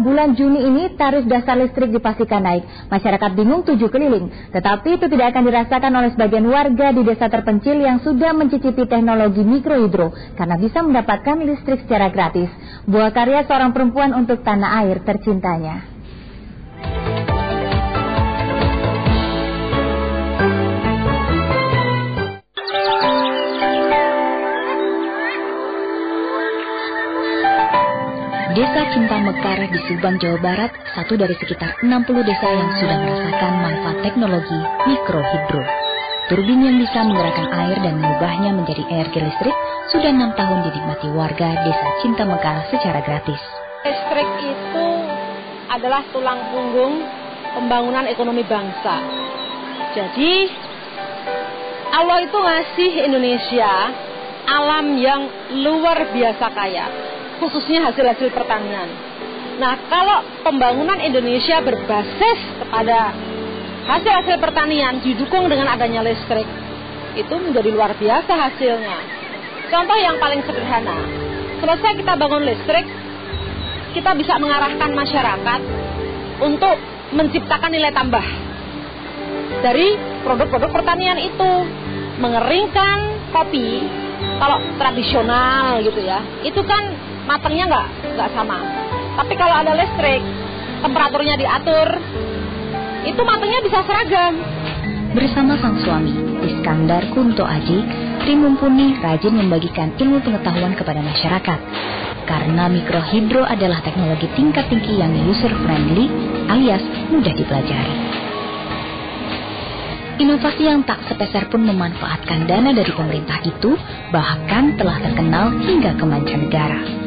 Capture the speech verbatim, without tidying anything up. bulan Juni ini tarif dasar listrik dipastikan naik. Masyarakat bingung tujuh keliling. Tetapi itu tidak akan dirasakan oleh sebagian warga di desa terpencil yang sudah mencicipi teknologi mikrohidro karena bisa mendapatkan listrik secara gratis. Buah karya seorang perempuan untuk tanah air tercintanya. Desa Cinta Mekar di Subang, Jawa Barat, satu dari sekitar enam puluh desa yang sudah merasakan manfaat teknologi mikrohidro. Turbin yang bisa menggerakkan air dan mengubahnya menjadi energi listrik sudah enam tahun dinikmati warga Desa Cinta Mekar secara gratis. Listrik itu adalah tulang punggung pembangunan ekonomi bangsa. Jadi, Allah itu ngasih Indonesia alam yang luar biasa kaya, khususnya hasil-hasil pertanian. Nah, kalau pembangunan Indonesia berbasis kepada hasil-hasil pertanian didukung dengan adanya listrik, itu menjadi luar biasa hasilnya. Contoh yang paling sederhana, selesai kita bangun listrik, kita bisa mengarahkan masyarakat untuk menciptakan nilai tambah dari produk-produk pertanian itu. Mengeringkan kopi, kalau tradisional gitu ya, itu kan matangnya nggak nggak sama. Tapi kalau ada listrik, temperaturnya diatur, itu matangnya bisa seragam. Bersama sang suami, Iskandar Kunto Aji, Tri Mumpuni rajin membagikan ilmu pengetahuan kepada masyarakat. Karena mikrohidro adalah teknologi tingkat tinggi yang user friendly, alias mudah dipelajari. Inovasi yang tak sepeser pun memanfaatkan dana dari pemerintah itu, bahkan telah terkenal hingga ke mancanegara.